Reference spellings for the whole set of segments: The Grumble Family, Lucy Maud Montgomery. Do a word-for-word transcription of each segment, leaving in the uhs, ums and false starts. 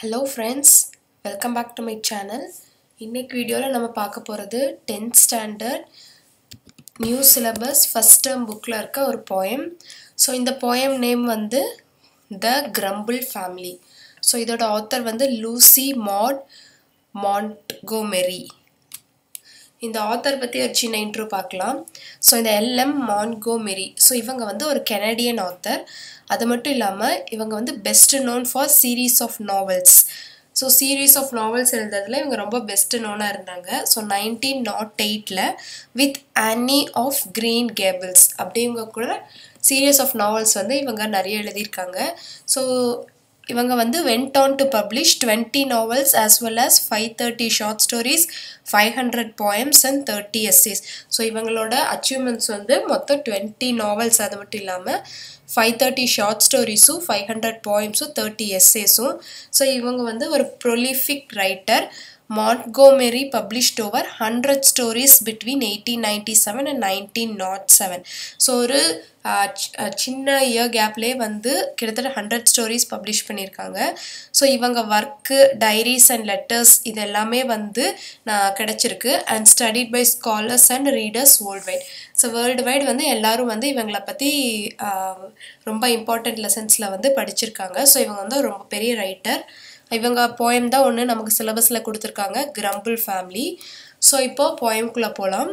Hello friends, welcome back to my channel. In this video la nama paaka poradhu tenth standard new syllabus first term book la iruka or poem. So in the poem name vandu The Grumble Family. So idoda author vandu Lucy Maud Montgomery. இந்த author பத்தி ஒரு சின்ன intro பார்க்கலாம். So இந்த LM மான்ட்கோமெரி. So இவங்க வந்து ஒரு Canadian author. அது மட்டும் இல்லாம இவங்க வந்து best known for series of novels. So series of novels எழுதுறதுல இவங்க ரொம்ப பெஸ்ட் நோனா இருந்தாங்க. சோ nineteen oh eight ல with Anne of Green Gables அப்படிங்க கூட சீரிஸ் ஆஃப் நாவல்ஸ் வந்து இவங்க நிறைய எழுதி இருக்காங்க. சோ இவங்க வந்து went on to publish twenty novels as well as five hundred thirty short stories, five hundred poems and thirty essays. So இவங்களோட achievements வந்து மொத்தம் twenty novels அது மட்டும் இல்லாம five hundred thirty short stories, five hundred poems, thirty essays. So இவங்க வந்து ஒரு prolific writer. Montgomery published over one hundred stories between eighteen ninety-seven and nineteen oh seven. So, ஒரு சின்ன year gapலே வந்து கிட்டத்தட்ட one hundred stories publish பண்ணியிருக்காங்க. So இவங்க work diaries and letters இது எல்லாமே வந்து நான் கிடைச்சிருக்கு and studied by scholars and readers world wide. So world wide வந்து எல்லாரும் வந்து இவங்களை பற்றி ரொம்ப இம்பார்ட்டண்ட் லெசன்ஸில் வந்து படிச்சிருக்காங்க. ஸோ இவங்க வந்து ரொம்ப பெரிய ரைட்டர். இவங்க போயம் தான் ஒன்று நமக்கு சிலபஸில் கொடுத்துருக்காங்க, கிரம்பிள் ஃபேமிலி. ஸோ இப்போது போயம்குள்ளே போகலாம்.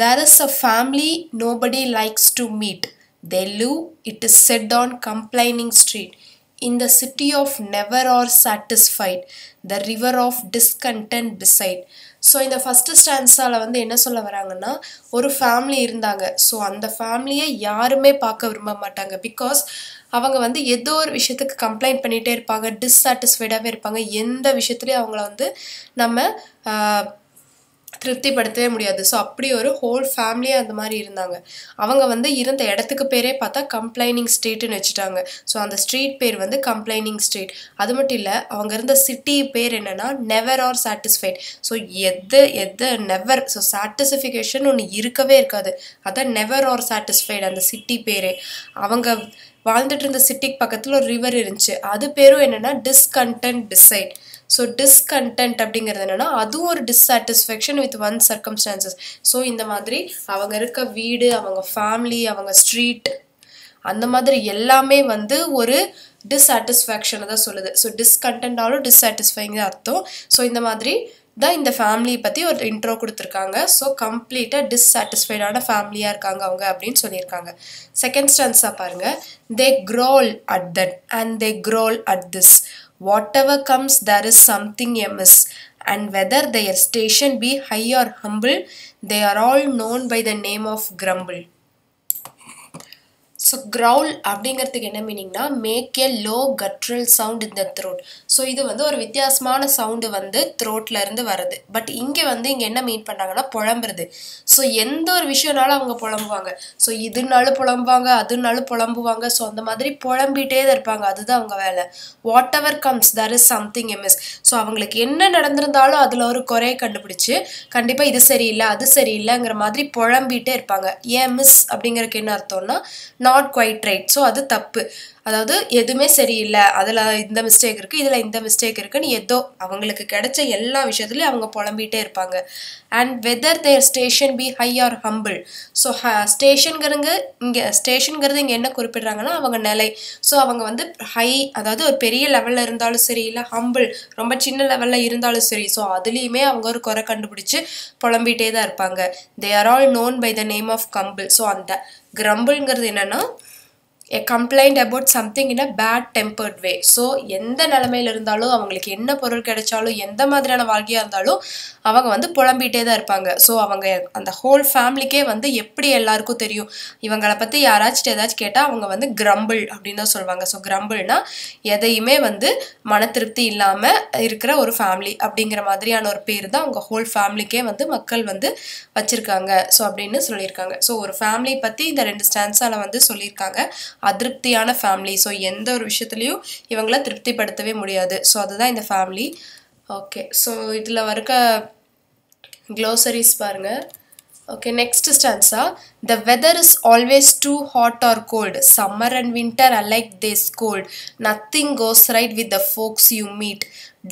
There is a family nobody likes to meet. They live, it is said, on complaining street. In the city of never or satisfied, the river of discontent beside. So இந்த first ஸ்டான்ஸால் வந்து என்ன சொல்ல வராங்கன்னா, ஒரு family இருந்தாங்க. So அந்த ஃபேமிலியை யாருமே பார்க்க விரும்ப மாட்டாங்க. பிகாஸ் அவங்க வந்து ஏதோ ஒரு விஷயத்துக்கு கம்ப்ளைண்ட் பண்ணிகிட்டே இருப்பாங்க, டிஸ்சாட்டிஸ்ஃபைடாகவே இருப்பாங்க. எந்த விஷயத்துலையும் அவங்கள வந்து நம்ம திருப்திப்படுத்தவே முடியாது. ஸோ அப்படி ஒரு ஹோல் ஃபேமிலியாக அந்த மாதிரி இருந்தாங்க. அவங்க வந்து இருந்த இடத்துக்கு பேரே பார்த்தா கம்ப்ளைனிங் ஸ்ட்ரீட்டுன்னு வச்சுட்டாங்க. ஸோ அந்த ஸ்ட்ரீட் பேர் வந்து கம்ப்ளைனிங் ஸ்ட்ரீட். அது மட்டும் இல்லை, அவங்க இருந்த சிட்டி பேர் என்னென்னா நெவர் ஆர் சாட்டிஸ்ஃபைட். ஸோ எது எது நெவர் ஸோ சாட்டிஸ்ஃபிகேஷன் ஒன்று இருக்கவே இருக்காது. அதான் நெவர் ஆர் சாட்டிஸ்ஃபைட் அந்த சிட்டி பேரே. அவங்க வாழ்ந்துட்டு இருந்த சிட்டிக்கு பக்கத்தில் ஒரு ரிவர் இருந்துச்சு. அது பேரும் என்னென்னா டிஸ்கன்டென்ட் டிசைட். ஸோ டிஸ்கன்டென்ட் அப்படிங்கிறது என்னென்னா அதுவும் ஒரு dissatisfaction with one circumstances. So இந்த மாதிரி அவங்க இருக்க வீடு, அவங்க ஃபேமிலி, அவங்க ஸ்ட்ரீட், அந்த மாதிரி எல்லாமே வந்து ஒரு டிஸ்சாட்டிஸ்ஃபேக்ஷனை தான் சொல்லுது. ஸோ டிஸ்கன்டென்டாலும் டிஸ்சாட்டிஸ்ஃபைங்க அர்த்தம். ஸோ இந்த மாதிரி தான் இந்த ஃபேமிலியை பற்றி ஒரு இன்ட்ரோ கொடுத்துருக்காங்க. ஸோ கம்ப்ளீட்டாக டிஸ்சாட்டிஸ்ஃபைடான ஃபேமிலியாக இருக்காங்க அவங்க அப்படின்னு சொல்லியிருக்காங்க. செகண்ட் ஸ்டான்ஸாக பாருங்கள். They growl at that and they growl at this. Whatever comes, there is something amiss, and whether their station be high or humble, they are all known by the name of grumble. So growl அப்படிங்கிறதுக்கு என்ன மீனிங்னா, make a low guttural sound இந்த throat. So இது வந்து ஒரு வித்தியாசமான sound வந்து த்ரோட்டில் இருந்து வருது. பட் இங்கே வந்து இங்கே என்ன மீன் பண்ணுறாங்கன்னா புலம்புறது. ஸோ எந்த ஒரு விஷயம்னாலும் அவங்க புலம்புவாங்க. ஸோ இதுனாலும் புலம்புவாங்க, அதுனாலும் புலம்புவாங்க. ஸோ அந்த மாதிரி புலம்பிகிட்டே தான் இருப்பாங்க. அதுதான் அவங்க வேலை. Whatever comes there is something amiss. So அவங்களுக்கு என்ன நடந்திருந்தாலும் அதில் ஒரு குறையை கண்டுபிடிச்சி கண்டிப்பாக இது சரியில்லை அது சரியில்லைங்கிற மாதிரி புலம்பிகிட்டே இருப்பாங்க. ஏன் மிஸ் அப்படிங்கிறதுக்கு என்ன அர்த்தம்னா நாட் குவைட் ரைட். ஸோ அது தப்பு, அதாவது எதுவுமே சரியில்லை, அதில் இந்த மிஸ்டேக் இருக்குது, இதில் இந்த மிஸ்டேக் இருக்குன்னு ஏதோ அவங்களுக்கு கிடைச்ச எல்லா விஷயத்துலையும் அவங்க புலம்பிகிட்டே இருப்பாங்க. And whether their station be high or humble. So ஹ ஸ்டேஷனுங்கிறங்க இங்கே ஸ்டேஷனுங்கிறது இங்கே என்ன குறிப்பிட்றாங்கன்னா அவங்க நிலை. ஸோ அவங்க வந்து ஹை, அதாவது ஒரு பெரிய லெவலில் இருந்தாலும் சரி, இல்லை ஹம்பிள் ரொம்ப சின்ன லெவலில் இருந்தாலும் சரி. ஸோ அதுலேயுமே அவங்க ஒரு குறை கண்டுபிடிச்சி புலம்பிகிட்டே தான் இருப்பாங்க. They are all known by the name of grumble. So அந்த கிரம்பிள்ங்கிறது என்னென்னா a complaint about something in a bad tempered way. So எந்த நிலமையில் இருந்தாலும் அவங்களுக்கு என்ன பொருள் கிடைச்சாலும் எந்த மாதிரியான வாழ்க்கையாக இருந்தாலும் அவங்க வந்து புலம்பிகிட்டே தான் இருப்பாங்க. ஸோ அவங்க அந்த ஹோல் ஃபேமிலிக்கே வந்து எப்படி எல்லாருக்கும் தெரியும், இவங்களை பற்றி யாராச்சும் ஏதாச்சும் கேட்டால் அவங்க வந்து கிரம்பிள் அப்படின்னு தான் சொல்லுவாங்க. ஸோ கிரம்பிள்னா எதையுமே வந்து மன திருப்தி இல்லாமல் இருக்கிற ஒரு ஃபேமிலி அப்படிங்கிற மாதிரியான ஒரு பேர் தான் அவங்க ஹோல் ஃபேமிலிக்கே வந்து மக்கள் வந்து வச்சுருக்காங்க. ஸோ அப்படின்னு சொல்லியிருக்காங்க. ஸோ ஒரு ஃபேமிலி பற்றி இந்த ரெண்டு ஸ்டான்ஸால் வந்து சொல்லியிருக்காங்க. அதிருப்தியான ஃபேமிலி. ஸோ எந்த ஒரு விஷயத்துலையும் இவங்கள திருப்திப்படுத்தவே முடியாது. ஸோ அதுதான் இந்த ஃபேமிலி. ஓகே, ஸோ இதில் இருக்க க்ளோசரிஸ் பாருங்கள். Okay, next stanza. The weather is always too hot or cold. Summer and winter alike they scold. Nothing goes right with the folks you meet.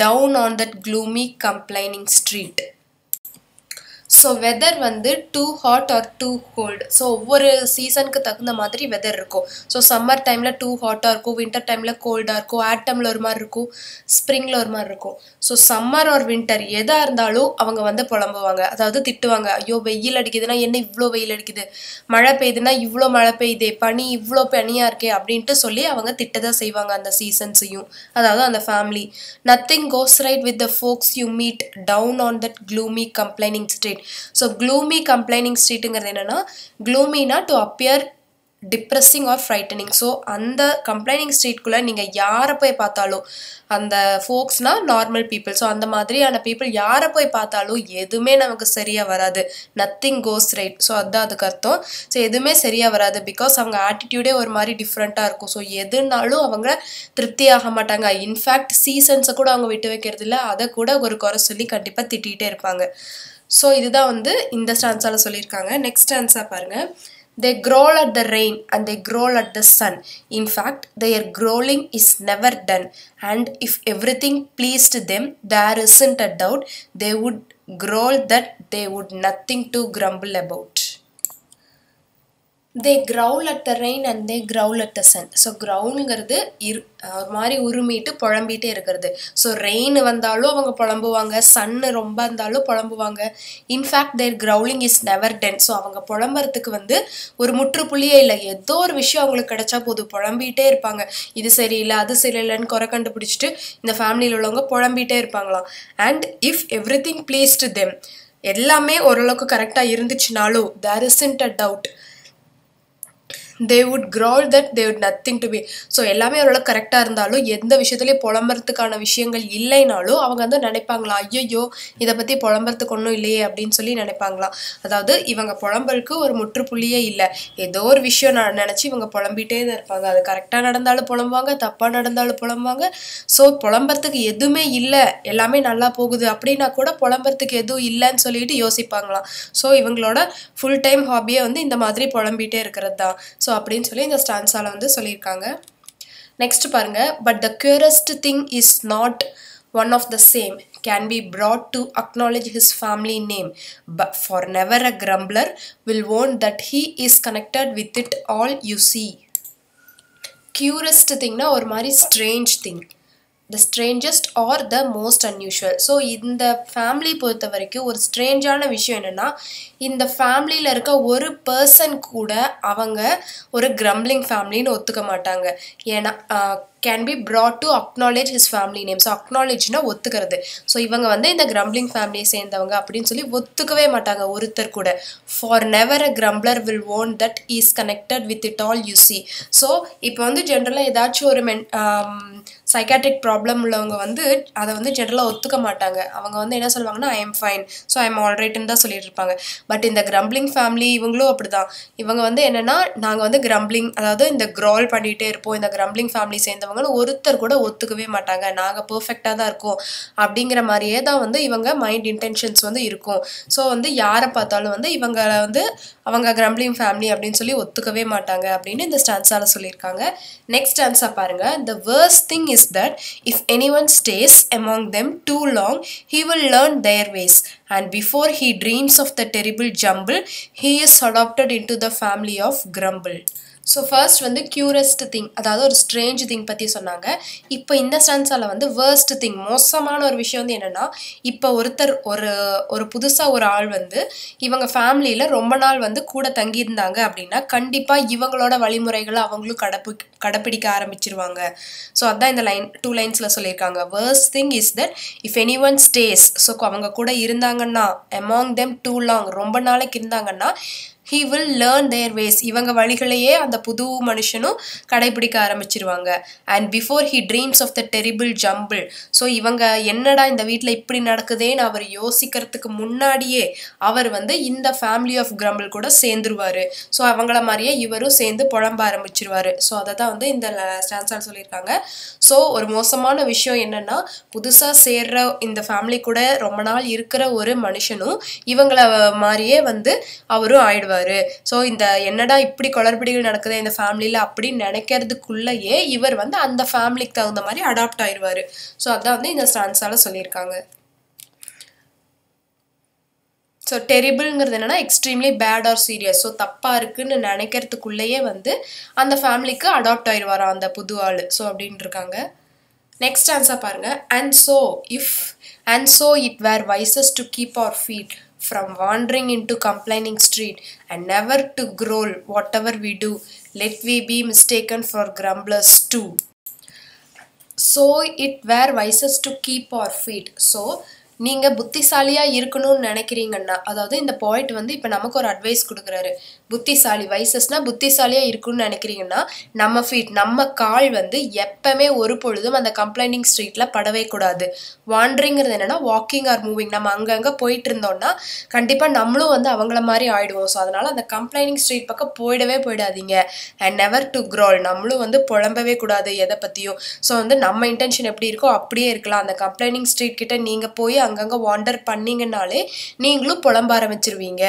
Down on that gloomy, complaining street. So weather vandu too hot or too cold. So over season ku takunda madri weather irukku. So summer time la too hot or irukku, winter time la cold or irukku, autumn la or mar irukku, spring la or mar irukku. So summer or winter edha irndalo avanga vandu polambuvanga. Adhaadu tittuvanga. Ayyo veil adikiduna enna ivlo veil adikide. Mala peiduna ivlo mala peide. Pani ivlo paniya iruke abindru solli avanga tittadha seivanga andha seasons ayum. Adhaadu andha family. Nothing goes right with the folks you meet down on that gloomy complaining street. So gloomy complaining street inga enna gloomy na to appear depressing or frightening. So and the complaining street kulla neenga yara poi paathalo and the folks na normal people. So and the madriyana people yara poi paathalo edume namakku seriya varadu. Nothing goes right. So adha adukartham. So edume seriya varadu because avanga attitude or mari different ah irukum. So edunalo avanga tripti aagamaatanga. In fact seasons kuda avanga vittu vekkiradilla adha kuda oru kora solli kandipa tittite irupanga. So this is the stanza. Next stanza parunga. They growl at the rain and they growl at the sun. In fact, their growling is never done. And if everything pleased them, there isn't a doubt they would growl that they would nothing to grumble about. They growl at the rain and they growl at the sun. So growl ingiradhu ஒரு மாதிரி உருமிட்டு புலம்பிகிட்டே இருக்கிறது. So rain வந்தாலும் அவங்க புலம்புவாங்க, சன்னு ரொம்ப இருந்தாலும் புலம்புவாங்க. In fact their growling is never done. So அவங்க புலம்புறதுக்கு வந்து ஒரு முற்றுப்புள்ளியே இல்லை. ஏதோ ஒரு விஷயம் அவங்களுக்கு கிடைச்சா போதும் புலம்பிகிட்டே இருப்பாங்க. இது சரியில்லை, அது சரியில்லைன்னு குறை கண்டுபிடிச்சிட்டு இந்த ஃபேமிலியில் உள்ளவங்க புலம்பிகிட்டே இருப்பாங்களாம். And if everything pleased them, எல்லாமே ஓரளவுக்கு கரெக்டாக இருந்துச்சுனாலும் there isn't a doubt they would growl that they would nothing to be. So எல்லாமே அவங்கள கரெக்டாக இருந்தாலும் எந்த விஷயத்துலேயும் புலம்புறதுக்கான விஷயங்கள் இல்லைனாலும் அவங்க வந்து நினைப்பாங்களா, ஐயோ இதை பற்றி புலம்புறதுக்கு ஒன்றும் இல்லையே அப்படின்னு சொல்லி நினைப்பாங்களாம். அதாவது இவங்க புலம்புறதுக்கு ஒரு முற்றுப்புள்ளியே இல்லை, ஏதோ ஒரு விஷயம் நான் நினச்சி இவங்க புலம்பிகிட்டே தான் இருப்பாங்க. அது கரெக்டாக நடந்தாலும் புலம்புவாங்க, தப்பாக நடந்தாலும் புலம்புவாங்க. ஸோ புலம்புறதுக்கு எதுவுமே இல்லை, எல்லாமே நல்லா போகுது அப்படின்னா கூட புலம்புறதுக்கு எதுவும் இல்லைன்னு சொல்லிட்டு யோசிப்பாங்களாம். ஸோ இவங்களோட ஃபுல் டைம் ஹாபியை வந்து இந்த மாதிரி புலம்பிகிட்டே இருக்கிறது தான். ஸோ அப்படின்னு சொல்லி இந்த ஸ்டான்ஸால் வந்து சொல்லியிருக்காங்க. நெக்ஸ்ட் பாருங்கள். But the curest thing is not one of the same can be brought to acknowledge his family name, but for never a grumbler will own that he is connected with it all you see. Curest thingனா ஒரு மாதிரி strange thing. The strangest or the most unusual. So இந்த family பொறுத்த வரைக்கும் ஒரு ஸ்ட்ரேஞ்சான விஷயம் என்னென்னா, இந்த ஃபேமிலியில் இருக்க ஒரு பர்சன் கூட அவங்க ஒரு கிரம்பிளிங் ஃபேமிலின்னு ஒத்துக்க மாட்டாங்க. ஏன்னா can be proud to acknowledge his family name. So அக்னாலேஜ்னா ஒத்துக்கிறது. ஸோ இவங்க வந்து இந்த கிரம்பிளிங் ஃபேமிலியை சேர்ந்தவங்க அப்படின்னு சொல்லி ஒத்துக்கவே மாட்டாங்க ஒருத்தர் கூட. For never a grumbler will own that is connected with it all you see. So இப்போ வந்து ஜென்ரலாக ஏதாச்சும் ஒரு மென் சைக்காட்ரிக் ப்ராப்ளம் உள்ளவங்க வந்து அதை வந்து ஜென்ரலாக ஒத்துக்க மாட்டாங்க. அவங்க வந்து என்ன சொல்லுவாங்கன்னா, I am fine, so I am ஆல்ரைட்டுன்னு தான் சொல்லிட்டு இருப்பாங்க. பட் இந்த கிரம்பிளிங் ஃபேமிலி இவங்களும் அப்படி தான். இவங்க வந்து என்னென்னா, நாங்கள் வந்து கிரம்பிளிங், அதாவது இந்த க்ரால் பண்ணிகிட்டே இருப்போம், இந்த கிரம்பிளிங் ஃபேமிலி சேர்ந்தவங்கன்னு ஒருத்தர் கூட ஒத்துக்கவே மாட்டாங்க. நாங்கள் பர்ஃபெக்டாக தான் இருக்கோம் அப்படிங்கிற மாதிரியே தான் வந்து இவங்க மைண்ட் இன்டென்ஷன்ஸ் வந்து இருக்கும். ஸோ வந்து யாரை பார்த்தாலும் வந்து இவங்களை வந்து அவங்க கிரம்பிளிங் ஃபேமிலி அப்படின்னு சொல்லி ஒத்துக்கவே மாட்டாங்க அப்படின்னு இந்த ஸ்டான்ஸால் சொல்லியிருக்காங்க. நெக்ஸ்ட் ஸ்டான்ஸாக பாருங்கள். The worst thing is that if anyone stays among them too long, he will learn their ways, and before he dreams of the terrible jumble, he is adopted into the family of grumble. So first வந்து curest thing, அதாவது ஒரு strange thing பற்றி சொன்னாங்க. இப்போ இந்த ஸ்டான்ஸால் வந்து worst thing, மோசமான ஒரு விஷயம் வந்து என்னென்னா, இப்போ ஒருத்தர் ஒரு ஒரு புதுசாக ஒரு ஆள் வந்து இவங்க ஃபேமிலியில் ரொம்ப நாள் வந்து கூட தங்கியிருந்தாங்க அப்படின்னா கண்டிப்பாக இவங்களோட வழிமுறைகளை அவங்களும் கடப்பி கடைப்பிடிக்க ஆரம்பிச்சிருவாங்க. ஸோ அதுதான் இந்த லைன் டூ லைன்ஸில் சொல்லியிருக்காங்க. Worst thing is that if anyone stays, so அவங்க கூட இருந்தாங்கன்னா, அமாங் தெம் டூ லாங், ரொம்ப நாளைக்கு இருந்தாங்கன்னா, He will learn their ways. இவங்க வழிகளையே அந்த புது மனுஷனும் கடைபிடிக்க ஆரம்பிச்சிருவாங்க. And before he dreams of the terrible jumble. So இவங்க என்னடா இந்த வீட்ல இப்படி நடக்குதேன்னு அவர் யோசிக்கிறதுக்கு முன்னாடியே அவர் வந்து இந்த family of grumble கூட சேர்ந்துருவாரு. So அவங்கள மாதிரியே இவரும் சேர்ந்து புலம்ப ஆரம்பிச்சிருவாரு. So அத தான் வந்து இந்த ஸ்டான்ஸால சொல்லிருக்காங்க. So ஒரு மோசமான விஷயம் என்னன்னா புதுசா சேர்ற இந்த family கூட ரொம்ப நாள் இருக்கிற ஒரு மனுஷனும் இவங்கள மாதிரியே வந்து அவரும் ஆயிடுவாரு. So in the Yenada Ipri color particular in the family lapri Nanakar the Kulla ye ever one the family town the Mari adopt Iver. So Adani in the Sansala Solir Kanga. So terrible extremely bad or serious. So Tappark and Nanakar the Kulla Vande and the family adopt Iver on the Pudual. So Abdin Drukanga. Next answer Paranga. And so if and so it were wisest to keep our feet from wandering into complaining street and never to growl whatever we do, let we be mistaken for grumblers too. So it were wisest to keep our feet. So நீங்க புத்திசாலியா இருக்கணும்னு நினைக்கிறீங்கன்னா அதாவது இந்த point வந்து இப்ப நமக்கு ஒரு அட்வைஸ் கொடுக்கறாரு புத்திசாலி வைசஸ்னா புத்திசாலியா இருக்கணும்னு நினைக்கிறீங்கன்னா நம்ம feet நம்ம கால் வந்து எப்பமே ஒரு பொழுதும் அந்த கம்ப்ளைனிங் ஸ்ட்ரீட்ல படவே கூடாது வாண்டரிங்ங்கிறது என்னன்னா வாக்கிங் ஆர் மூவிங் நம்ம அங்கங்க போயிட்டு இருந்தோம்னா கண்டிப்பா நம்மளும் வந்து அவங்கள மாதிரி ஆயிடுவோம் சோ அதனால அந்த கம்ப்ளைனிங் ஸ்ட்ரீட் பக்கம் போய்டவே போய்டாதீங்க and never to growl நம்மளும் வந்து புலம்பவே கூடாது எதை பத்தியும் சோ வந்து நம்ம இன்டென்ஷன் எப்படி இருக்கோ அப்படியே இருக்கலாம் அந்த கம்ப்ளைனிங் ஸ்ட்ரீட் கிட்ட நீங்க போய் அங்கங்க wander பண்ணீங்கனாலே நீங்களும் புலம்ப ஆரம்பிச்சிருவீங்க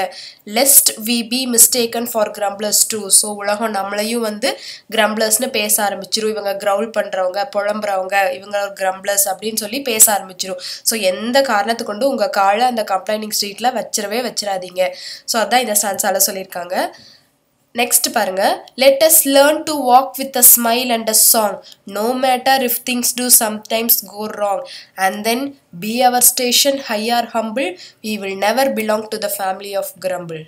lest we be mistaken for grumblers too so உலகம் நம்மளையும் வந்து grumblers னு பேச ஆரம்பிச்சிரும் இவங்க growl பண்றவங்க புலம்பறவங்க இவங்க grumblers அப்படினு சொல்லி பேச ஆரம்பிச்சிரும் சோ எந்த காரணத்து கொண்டு உங்க காலை அந்த complaining streetல வச்சிரவே வச்சிராதீங்க சோ அதான் இந்த ஸ்டான்ஸால சொல்லிருக்காங்க Next paranga, let us learn to walk with a smile and a song, no matter if things do sometimes go wrong, and then be our station high or humble, we will never belong to the family of grumble.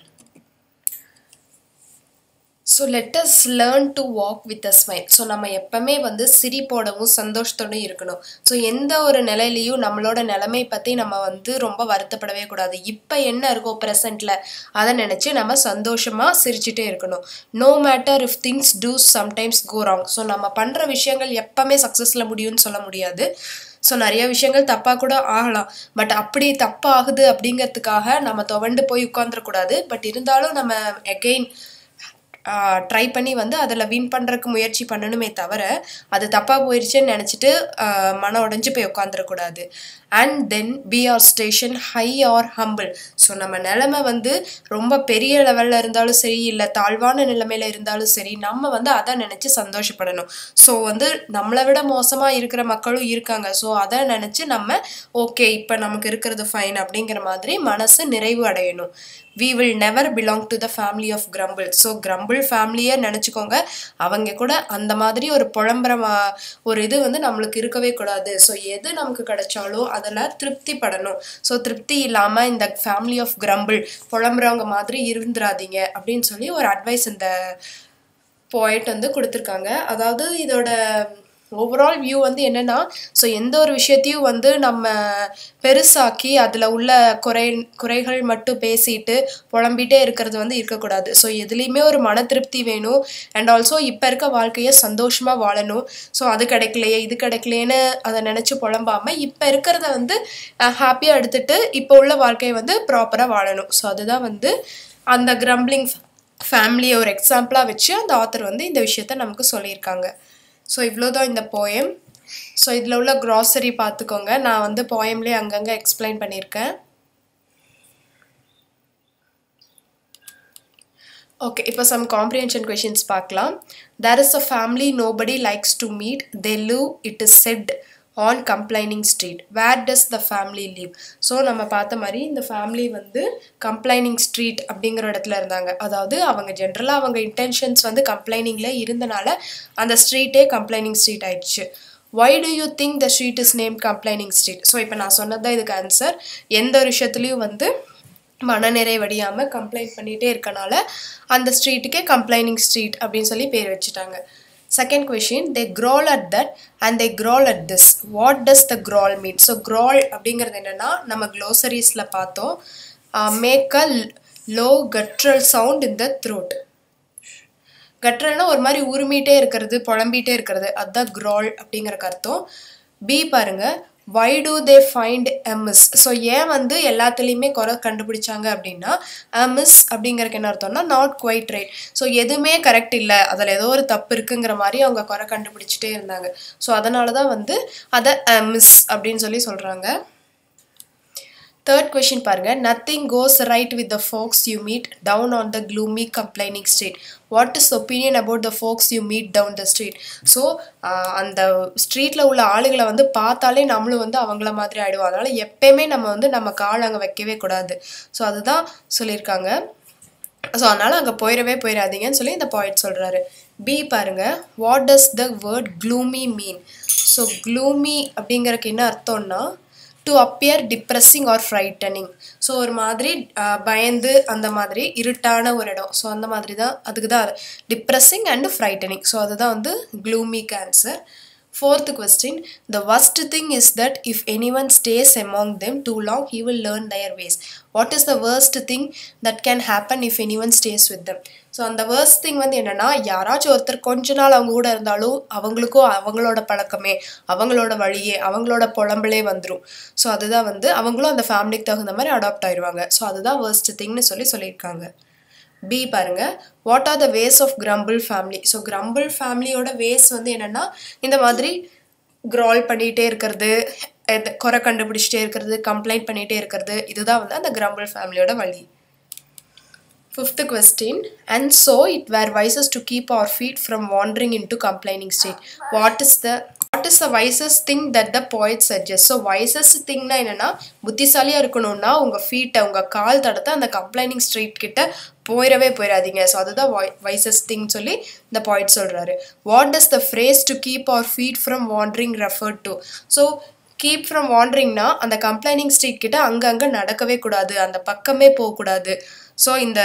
So let us learn to walk with a smile. So நம்ம எப்பமே வந்து சிரிப்போடவும் சந்தோஷத்தோடவும் இருக்கணும். So எந்த ஒரு நிலையிலயும் நம்மளோட நிலைமை பத்தி நம்ம வந்து ரொம்ப வருத்தப்படவே கூடாது. இப்ப என்ன இருக்கோ பிரசன்ட்ல அத நினைச்சு நம்ம சந்தோஷமா சிரிச்சிட்டே இருக்கணும். No matter if things do sometimes go wrong. So நம்ம பண்ற விஷயங்கள் எப்பமே சக்சஸ்ல முடியும்னு சொல்ல முடியாது. So நிறைய விஷயங்கள் தப்பா கூட ஆகலாம் பட் அப்படி தப்பா ஆகுது அப்படிங்கிறதுக்காக நம்ம தவண்டு போய் உட்கார்ந்திர கூடாது. பட் இருந்தாலும் நம்ம again Uh, try பண்ணி வந்து அதல win பண்றதுக்கு முயற்சி பண்ணணுமே தவிர அது தப்பா போயிருச்சுன்னு நினைச்சிட்டு மன உடைஞ்சு போய் உட்கார்ந்திர கூடாது and then be our station high or humble so நம்ம நிலைமை வந்து ரொம்ப பெரிய லெவல்ல இருந்தாலும் சரி இல்ல தாழ்வான நிலைமையில இருந்தாலும் சரி நம்ம வந்து அத நினைச்சு சந்தோஷப்படணும் சோ வந்து நம்மளை விட மோசமா இருக்கிற மக்களும் இருக்காங்க சோ அத நினைச்சு நம்ம ஓகே இப்போ நமக்கு இருக்குது ஃபைன் அப்படிங்கற மாதிரி மனசு நிறைவு அடையணும் we will never belong to the family of grumble so grumble family ஏ நினைச்சுக்கோங்க அவங்க கூட அந்த மாதிரி ஒரு பொலம்பரமா ஒரு இது வந்து நமக்கு இருக்கவே கூடாது சோ எது நமக்கு கிடைச்சாலோ அதல திருப்தி படணும் சோ திருப்தி இல்லாம இந்த family of grumble பொலம்பறவங்க மாதிரி இருந்திராதீங்க அப்படினு சொல்லி ஒரு அட்வைஸ் இந்த poet வந்து கொடுத்திருக்காங்க அதாவது இதோட Overall view வந்து என்னன்னா சோ எந்த ஒரு விஷயத்தையும் வந்து நம்ம பெருசாக்கி அதுல உள்ள குறை குறைகள் மட்டும் பேசிட்டு பொலம்பிட்டே இருக்குறது வந்து இருக்க கூடாது சோ எதிலயுமே ஒரு மன திருப்தி வேணும் and also இப்ப இருக்க வாழ்க்கைய சந்தோஷமா வாழணும் சோ அது கிடைக்கலையே இது கிடைக்கலன்னு அத நினைச்சு பொலம்பாம இப்ப இருக்குறத வந்து ஹாப்பியா எடுத்துட்டு இப்ப உள்ள வாழ்க்கைய வந்து ப்ராப்பரா வாழணும் சோ அதுதான் வந்து அந்த grumbling family ஒரு எக்ஸாம்பிளா வெச்சு அந்த ஆத்தர் வந்து இந்த விஷயத்தை நமக்கு சொல்லி இருக்காங்க So, இவ்ளோ தான் இந்த poem. So, இதுல உள்ள grocery பாத்துக்கோங்க. நான் வந்து poemலயே அங்கங்க explain பண்ணிருக்கேன். Okay, இப்போ some comprehension questions பார்க்கலாம். There is a family nobody likes to meet. They live, it is said, on complaining street. Where does the family live? So, நம்ம பார்த்த மாதிரி இந்த family வந்து complaining street அப்படிங்கற இடத்துல இருந்தாங்க. அதாவது அவங்க ஜெனரலா அவங்க intentions வந்து complaining-ல இருந்தனால அந்த street-ஏ complaining street ஆயிடுச்சு. Why do you think the street is named complaining street? So, இப்போ நான் சொன்னதா இதுக்கு answer. எந்த ஒரு விஷயத்திலயும் வந்து மனநிறைவடையாம complain பண்ணிட்டே இருக்கனால அந்த street-க்கே complaining street அப்படினு சொல்லி பேர் வெச்சிட்டாங்க. Second question, they growl at that and they growl at this. What does the growl mean? So growl அப்படிங்கிறது என்னன்னா நம்ம glossaries ல பார்த்தோம் make a low guttural sound in the throat. Guttural na or mari urumite irukkuradhu, polambite irukkuradhu, adha growl அப்படிங்கற அர்த்தம். B பாருங்க, why do they find ms? So ஏன் வந்து எல்லாத்துலயுமே குறை கண்டுபிடிச்சாங்க அப்படினா ms அப்படிங்கறதுக்கு என்ன அர்த்தம்னா not quite right. So எதுமே கரெக்ட் இல்ல, அதுல ஏதோ ஒரு தப்பு இருக்குங்கற மாதிரி அவங்க குறை கண்டுபிடிச்சிட்டே இருந்தாங்க. So அதனால தான் வந்து அத ms அப்படினு சொல்லி சொல்றாங்க. Third question பாருங்க, nothing goes right with the folks you meet down on the gloomy complaining street. What is the opinion about the folks you meet down the street? So அந்த ஸ்ட்ரீட்ல உள்ள ஆளுகளை வந்து பார்த்தாலே நம்மளும் வந்து அவங்கள மாதிரி ஆயிடுவோம். அதனால எப்பவுமே நம்ம வந்து நம்ம கால் அங்க வைக்கவே கூடாது. சோ அதுதான் சொல்லிருக்காங்க. சோ அதனால அங்க போயிரவே போயிராதீங்கன்னு சொல்லி இந்த poet சொல்றாரு. B பாருங்க, what does the word gloomy mean? So gloomy அப்படிங்கறதுக்கு என்ன அர்த்தம்னா to appear depressing or frightening. So ஒரு மாதிரி பயந்து அந்த மாதிரி இருட்டான ஒரு இடம். So அந்த மாதிரி தான் அதுக்கு தான் depressing and frightening. So அதுதான் வந்து gloomy cancer. Fourth question, the worst thing is that if anyone stays among them too long he will learn their ways. What is the worst thing that can happen if anyone stays with them? So அந்த worst thing வந்து என்னன்னா யாராச்சும் ஒருத்தர் கொஞ்ச நாள் அவங்க கூட இருந்தாலும் அவங்களுக்கோ அவங்களோட பழக்கமே அவங்களோட வழியே அவங்களோட பொலம்பளே வந்துரும். ஸோ அதுதான் வந்து அவங்களும் அந்த ஃபேமிலிக்கு தகுந்த மாதிரி அடாப்ட் ஆயிடுவாங்க. ஸோ அதுதான் worst thingனு சொல்லி சொல்லியிருக்காங்க. B பாருங்க, what are the ways of grumble family? So grumble family ஓட ways வந்து என்னன்னா இந்த மாதிரி growl பண்ணிட்டே இருக்கிறது, குறை கண்டுபிடிச்சிட்டே இருக்கிறது, கம்ப்ளைண்ட் பண்ணிட்டே இருக்கிறது, இதுதான் வந்து அந்த grumble ஃபேமிலியோட வழி. Fifth question, and so it were wisest to keep our feet from wandering into complaining state. What is the what is the wisest thing that the poet suggests? So wisest thing na enna புத்திசாலியா இருக்கணும்னா உங்க feet உங்க கால் தடத்தை அந்த complaining street கிட்ட போயிரவே போயிராதீங்க. So அதுதான் wisest thing சொல்லி the poet சொல்றாரு. What does the phrase to keep our feet from wandering refer to? So keep from wandering na அந்த complaining street கிட்ட அங்கங்க நடக்கவே கூடாது, அந்த பக்கமே போக கூடாது. So இந்த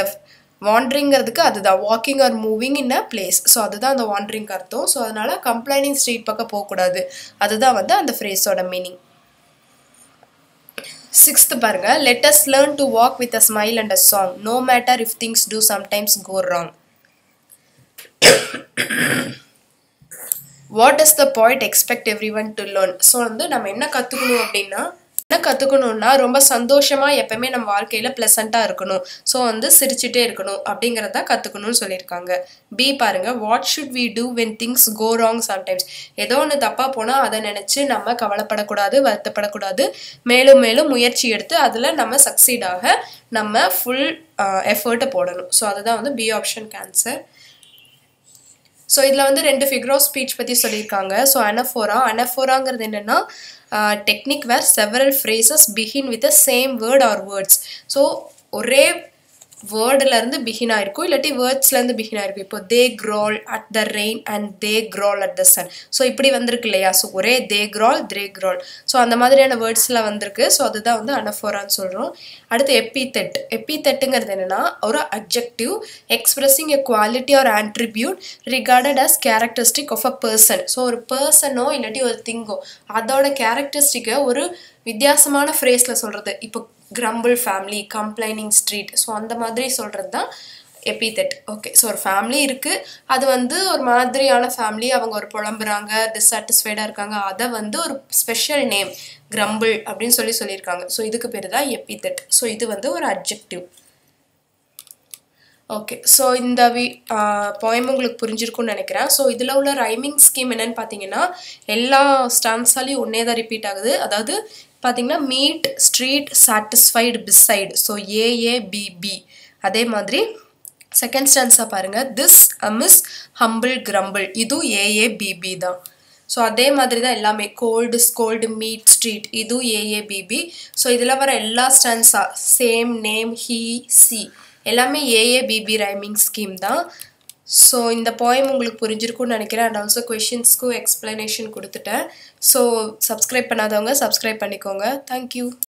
வாண்டரிங்கிறதுக்கு அதுதான் walking or moving in a place. So அதுதான் அந்த வாண்டரிங் அர்த்தம். ஸோ அதனால கம்ப்ளைனிங் ஸ்ட்ரீட் பக்கம் போகக்கூடாது, அதுதான் வந்து அந்த ஃப்ரேஸோட மீனிங். சிக்ஸ்த் பாருங்க, let us learn to walk with a smile and a song no matter if things do sometimes go wrong. What is the point expect every one to learn? So வந்து நம்ம என்ன கற்றுக்கணும் அப்படின்னா என்ன கற்றுக்கணும்னா ரொம்ப சந்தோஷமாக எப்போயுமே நம்ம வாழ்க்கையில் ப்ளசண்ட்டாக இருக்கணும். ஸோ வந்து சிரிச்சுட்டே இருக்கணும் அப்படிங்கிறத கற்றுக்கணும்னு சொல்லியிருக்காங்க. பி பாருங்கள், what should we do when things go wrong sometimes? ஏதோ ஒன்று தப்பாக போனால் அதை நினச்சி நம்ம கவலைப்படக்கூடாது, வருத்தப்படக்கூடாது. மேலும் மேலும் முயற்சி எடுத்து அதில் நம்ம சக்சீடாக நம்ம ஃபுல் எஃபர்ட்டை போடணும். ஸோ அதுதான் வந்து பி ஆப்ஷன் கேன்சர். ஸோ இதில் வந்து ரெண்டு ஃபிகர் ஆஃப் ஸ்பீச் பற்றி சொல்லியிருக்காங்க. ஸோ அனஃபோரா அனஃபோராங்கிறது என்னென்னா technique where several phrases begin with a same word or words. So ஒரே வேர்டுலேருந்து பிகின் ஆகிருக்கும், இல்லாட்டி வேர்ட்ஸ்லேருந்து பிகின் ஆகிருக்கும். இப்போ they crawl at the rain and they crawl at the sun. So இப்படி வந்திருக்கு இல்லையா? ஸோ ஒரே they crawl they crawl. So அந்த மாதிரியான வேர்ட்ஸ்லாம் வந்திருக்கு. ஸோ அதுதான் வந்து அனஃபோரான்னு சொல்கிறோம். அடுத்து எப்பித்தெட். எப்பித்தெட்டுங்கிறது என்னென்னா ஒரு adjective expressing a quality or attribute regarded as characteristic of a person. So ஒரு பர்சனோ இல்லாட்டி ஒரு திங்கோ அதோட கேரக்டரிஸ்டிக்கை ஒரு வித்தியாசமான ஃப்ரேஸில் சொல்கிறது. இப்போ grumble family, complaining street, so அந்த மாதிரி சொல்கிறது தான் எபிதெட். ஓகே, ஸோ ஒரு ஃபேமிலி இருக்குது, அது வந்து ஒரு மாதிரியான ஃபேமிலி, அவங்க ஒரு புலம்புறாங்க, டிஸாட்டிஸ்ஃபைடாக இருக்காங்க, அதை வந்து ஒரு ஸ்பெஷல் நேம் கிரம்பிள் அப்படின்னு சொல்லி சொல்லியிருக்காங்க. ஸோ இதுக்கு பேர் தான் எபிதெட். ஸோ இது வந்து ஒரு அட்ஜெக்டிவ். ஓகே, ஸோ இந்த வி போயம் உங்களுக்கு புரிஞ்சிருக்கும்னு நினைக்கிறேன். ஸோ இதில் உள்ள ரைமிங் ஸ்கீம் என்னென்னு பார்த்தீங்கன்னா எல்லா ஸ்டான்ஸாலையும் ஒன்றே தான் ரிப்பீட் ஆகுது. அதாவது பார்த்தீங்கன்னா meet, street, satisfied, beside. So AABB. அதே மாதிரி செகண்ட் ஸ்டான்ஸாக பாருங்கள், திஸ் அமிஸ் ஹம்பிள் கிரம்பிள், இதுவும் ஏஏபிபி தான். ஸோ அதே மாதிரி தான் எல்லாமே கோல்டு ஸ்கோல்டு மீட் ஸ்ட்ரீட், இதுவும் ஏஏபிபி. ஸோ இதில் வர எல்லா ஸ்டான்ஸாக சேம் நேம் ஹீ சி எல்லாமே ஏஏபிபி ரைமிங் ஸ்கீம் தான். ஸோ இந்த போயம் உங்களுக்கு புரிஞ்சிருக்கும்னு நினைக்கிறேன். அண்ட் ஆல்சோ கொஷின்ஸ்க்கும் எக்ஸ்ப்ளனேஷன் கொடுத்துட்டேன். ஸோ சப்ஸ்கிரைப் பண்ணாதவங்க சப்ஸ்கிரைப் பண்ணிக்கோங்க. தேங்க்யூ.